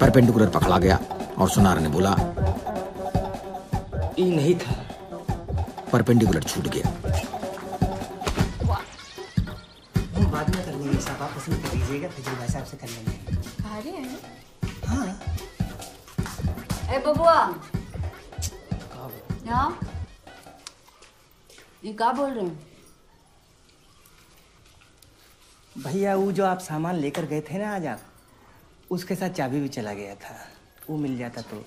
Perpendicular पकड़ा गया और सुनार ने बोला, ये नहीं था। परपेंडिकुलर छूट गया। हम बाद में कर लेंगे साहब, आप उसमें कर लीजिएगा, फैजल भाई साहब से कर लेंगे। खा रहे हैं? हाँ। ए बबुआ, क्या ये क्या बोल रहे हैं? भैया वो जो आप सामान लेकर गए थे ना आज, आप उसके साथ चाबी भी चला गया था, वो मिल जाता तो।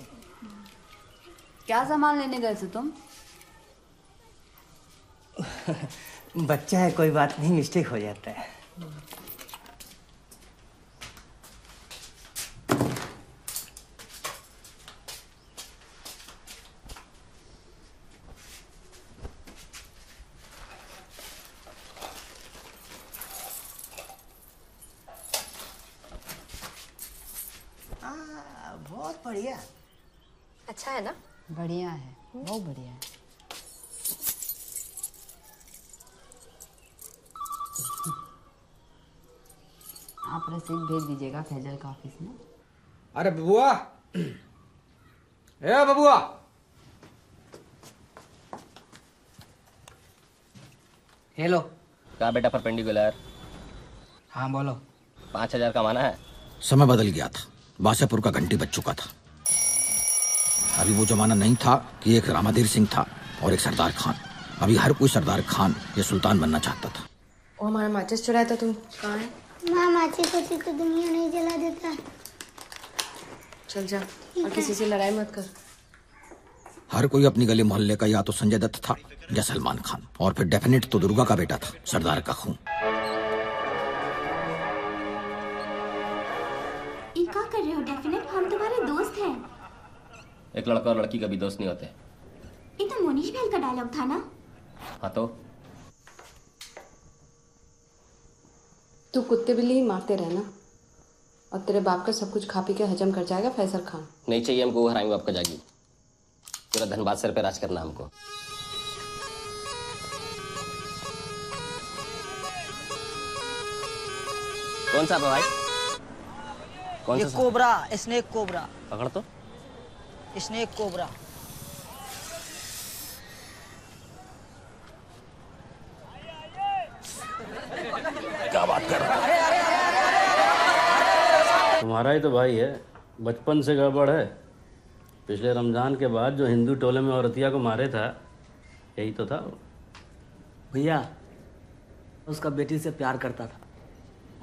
क्या सामान लेने गए थे तुम? बच्चा है, कोई बात नहीं, मिस्टेक हो जाता है। बहुत बढ़िया। अच्छा है ना? बढ़िया है, बहुत बढ़िया है। आप रसीद भेज दीजिएगा फैजल का ऑफिस में। अरे बबुआ, ए बबुआ, हेलो। क्या बेटा परपेंडिकुलर? हाँ बोलो। 5000 कमाना है। समय बदल गया था, वासेपुर का घंटी बज चुका था। अभी वो जमाना नहीं था कि एक रामाधीर सिंह था और एक सरदार खान। अभी हर कोई सरदार खान या सुल्तान बनना चाहता था। ओ हमारा माचिस चुराया था तुम, कहाँ है? माँ माचिस होती तो दुनिया नहीं जला देता। चल जा और किसी से लड़ाई मत कर। हर कोई अपनी गली मोहल्ले का या तो संजय दत्त था या सलमान खान, और फिर डेफिनेट तो दुर्गा का बेटा था, सरदार का खून। क्या कर रहे हो डेफिनेट, हम तुम्हारे दोस्त हैं। एक लड़का और लड़की कभी दोस्त नहीं होते। ये तो मुनीश भैल का डायलॉग था ना? हाँ तो तू कुत्ते बिल्ली ही मारते रहना, और तेरे बाप का सब कुछ खा पी के हजम कर जाएगा फैजल खान। नहीं चाहिए हमको वो हरामी बाप का जागी। तेरा धनबाद सर पे राज करना हमको। कौन सा भाई? ये कोबरा, स्नेक कोबरा। पकड़ तो स्नेक कोबरा। क्या बात कर रहा है? तुम्हारा ही तो भाई है, बचपन से गड़बड़ है। पिछले रमजान के बाद जो हिंदू टोले में औरतिया को मारे था, यही तो था। भैया उसका बेटी से प्यार करता था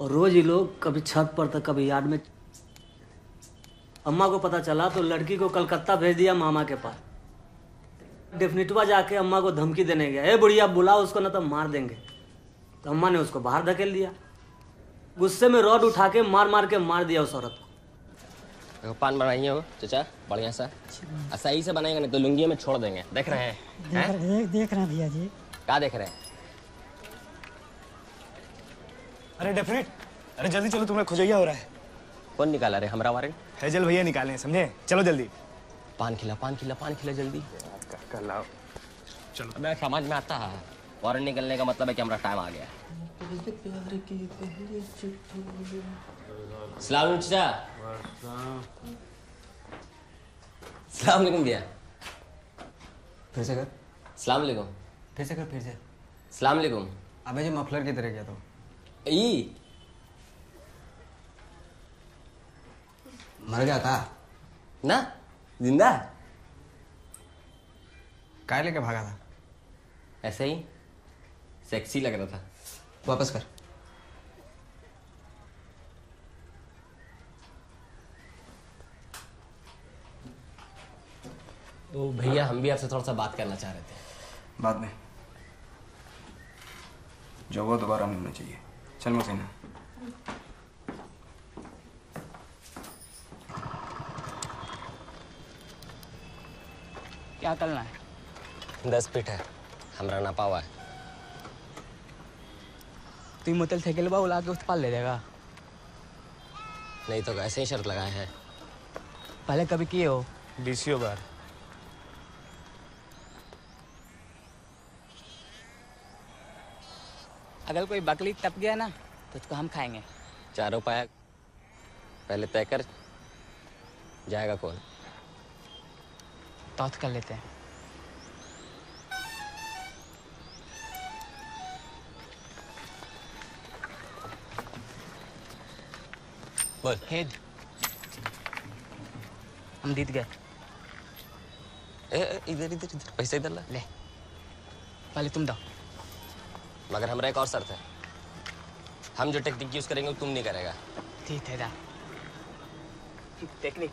और रोज ही लोग कभी छत पर था कभी यार्ड में। अम्मा को पता चला तो लड़की को कलकत्ता भेज दिया मामा के पास। डेफिनेटवा जाके अम्मा को धमकी देने गया, ए बुढ़िया बुला उसको ना तो मार देंगे। तो अम्मा ने उसको बाहर धकेल दिया। गुस्से में रॉड उठा के मार दिया उस औरत को। पान बनाइए हो चचा, बढ़िया सा असाई से बनाएगा, नहीं तो लुंगिया में छोड़ देंगे। देख रहे हैं? देख रहे हैं भैया जी। क्या देख रहे हैं? अरे डेफिनेट, अरे जल्दी चलो, तुम्हें खुजैया हो रहा है। कौन निकाला रे हमरा वारंट? फैजल भैया निकाले हैं, समझे? चलो जल्दी। पान खिला जल्दी। कर लाओ। चलो। हमें समझ में आता है, वारंट निकलने का मतलब है कि हमारा टाइम आ गया। सलाम अलैकुम भैया। फिर से कर। सलाम अलैकुम। अबे जो मफलर की तरह गया तो मर गया था ना, जिंदा काय लेके भागा था? ऐसे ही सेक्सी लग रहा था। वापस कर। तो भैया हम भी आपसे थोड़ा सा बात करना चाह रहे थे। बाद में जो वो दोबारा मिलना चाहिए। चल मोहसीना, क्या करना है? 10 फीट है, हमरा ना पावा है। तू मोतल थेकेलबा उला के उस पाल ले देगा। नहीं तो ऐसे ही शर्त लगाए हैं। पहले कभी किए हो? DCO बार। अगर कोई बकली टप गया ना तो उसको हम खाएंगे। 4 उपाय पहले तय कर, जाएगा कौन? बात कर लेते हैं। बोल। हेड। हम जीत गए। इधर इधर इधर पैसे इधर ला ले। पहले तुम दो। मगर हमारा एक और शर्त है, हम जो टेक्निक यूज करेंगे तुम नहीं करेगा। ठीक है दा। टेक्निक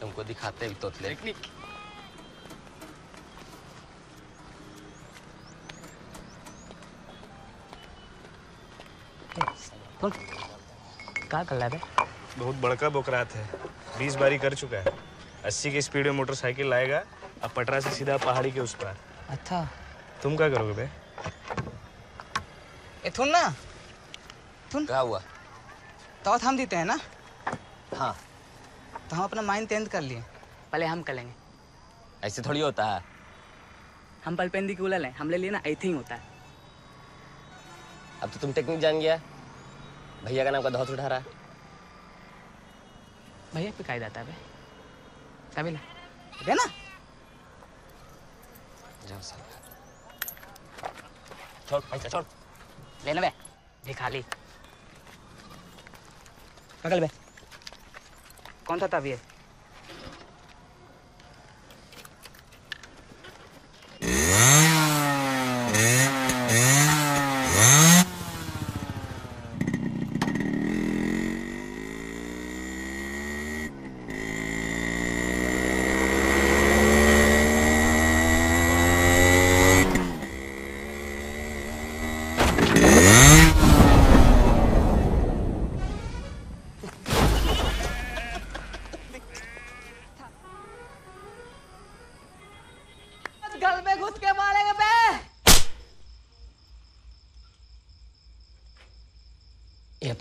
तुमको दिखाते भी तो टेक्निक। क्या कर रहा है? बहुत बड़का बोकरात है, 20 बारी कर चुका है, 80 की स्पीड में मोटरसाइकिल लाएगा। अब पटरा से सीधा पहाड़ी के उस पार। अच्छा तुम क्या करोगे बे? ए थुन ना थुन। क्या हुआ? तो हम देते हैं ना। हाँ तो हम अपना माइंड चेंज कर लिए। पहले हम करेंगे। ऐसे थोड़ी होता है, हम परपेंडिकुलर हैं, हम ले लिए ना। आई थिंग होता है। अब तो तुम टेक्निक जान गया। भैया का नाम का धौत उठा रहा है। भैया पे कायदा था बे, तभी ना दे ना। जाओ साला, छोड़ पैसा छोड़। लेना बे भिखाली। पकड़ बे। कौन था तब ये?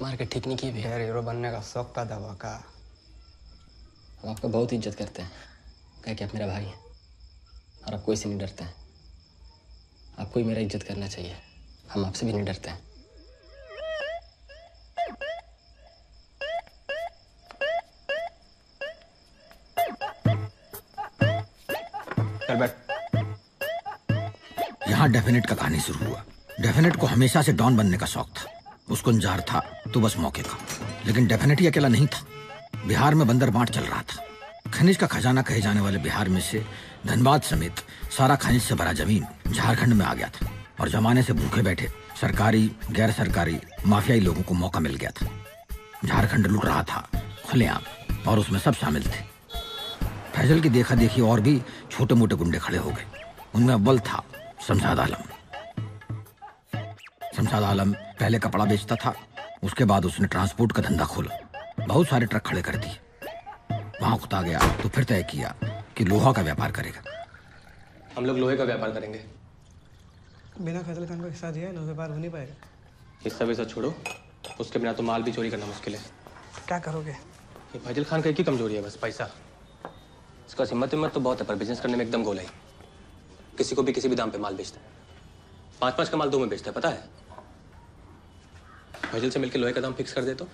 मार के ठीक नहीं की भी। यार हीरो बनने का शौक था दवा का। हम आपका बहुत इज्जत करते हैं, कह के आप मेरा भाई हैं और आप कोई से नहीं डरते हैं। आपको ही मेरा इज्जत करना चाहिए, हम आपसे भी नहीं डरते हैं। चल बैठ। यहाँ डेफिनेट का कहानी शुरू हुआ। डेफिनेट को हमेशा से डॉन बनने का शौक था, उसको इंतजार था तो बस मौके का। लेकिन डेफिनेट ही अकेला नहीं था, बिहार में बंदर बांट चल रहा था। खनिज का खजाना कहे जाने वाले बिहार में से धनबाद समेत सारा खनिज से भरा जमीन झारखंड में आ गया था और जमाने से भूखे बैठे सरकारी, गैर सरकारी, माफियाई लोगों को मौका मिल गया था। झारखंड लूट रहा था खुलेआम और उसमें सब शामिल थे। फैजल की देखा देखी और भी छोटे मोटे गुंडे खड़े हो गए। उनमें अव्वल था शमशाद आलम। शमशाद आलम पहले कपड़ा बेचता था, उसके बाद उसने ट्रांसपोर्ट का धंधा खोला। बहुत सारे ट्रक खड़े कर दिए। वहां उकता गया तो फिर तय किया कि लोहा का व्यापार करेगा। हम लोग लोहे का व्यापार करेंगे। बिना फैजल खान को हिस्सा दिया है व्यापार हो नहीं पाएगा। हिस्सा वैसा छोड़ो, उसके बिना तो माल भी चोरी करना मुश्किल है। क्या करोगे? ये फैजल खान का एक ही कमजोरी है, बस पैसा। इसका हिम्मत हिम्मत तो बहुत है पर बिजनेस करने में एकदम गोला है। किसी को भी किसी भी दाम पे माल बेचता है। 5-5 का माल 2 में बेचता है, पता है। फैजल से मिलकर लोहे का दाम फिक्स कर दे तो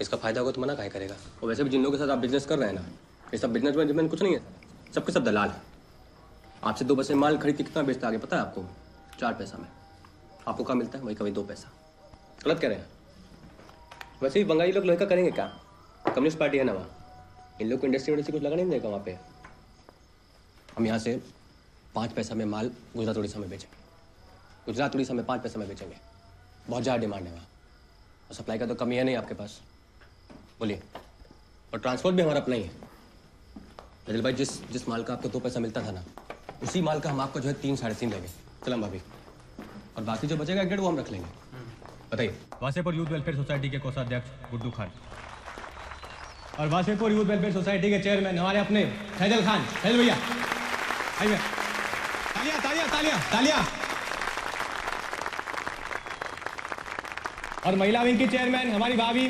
इसका फायदा होगा तो मना काहे करेगा। और वैसे भी जिन लोगों के साथ आप बिजनेस कर रहे हैं ना, ये सब बिजनेस मैन कुछ नहीं है, सबके सब दलाल है। आपसे 2 पैसे माल खरीद के कितना बेचता आगे पता है आपको? 4 पैसा में। आपको क्या मिलता है? वही कभी 2 पैसा। गलत कह रहे हैं। वैसे भी बंगाली लोग लोहे का करेंगे क्या? कम्युनिस्ट पार्टी है ना वहाँ, इन लोग को इंडस्ट्री इंडस्ट्री कुछ लगा नहीं देगा वहाँ पे। हम यहाँ से 5 पैसा में माल गुजरात उड़ीसा में बेचेंगे, गुजरात उड़ीसा में 5 पैसा में बेचेंगे। बहुत ज़्यादा डिमांड है वहाँ, सप्लाई का तो कमी है नहीं आपके पास। बोलिए। और ट्रांसपोर्ट भी हमारा अपना ही है। फैजल भाई, जिस माल का आपको 2 पैसा मिलता था ना, उसी माल का हम आपको जो है 3-3.5 देंगे। चलम भाभी, और बाकी जो बचेगा 1.5 वो हम रख लेंगे। बताइए। वासेपुर यूथ वेलफेयर सोसाइटी के कोषाध्यक्ष गुड्डू खान और वासेपुर यूथ वेलफेयर सोसाइटी के चेयरमैन हमारे अपने फैजल खान। फैजल भैया आइए। तालियां तालियां तालियां तालियां। और महिला विंग की चेयरमैन हमारी भाभी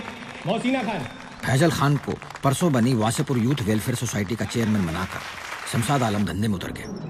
मोहसीना खान। फैजल खान को परसों बनी वासेपुर यूथ वेलफेयर सोसाइटी का चेयरमैन बनाकर शमशाद आलम धंधे में उतर गए।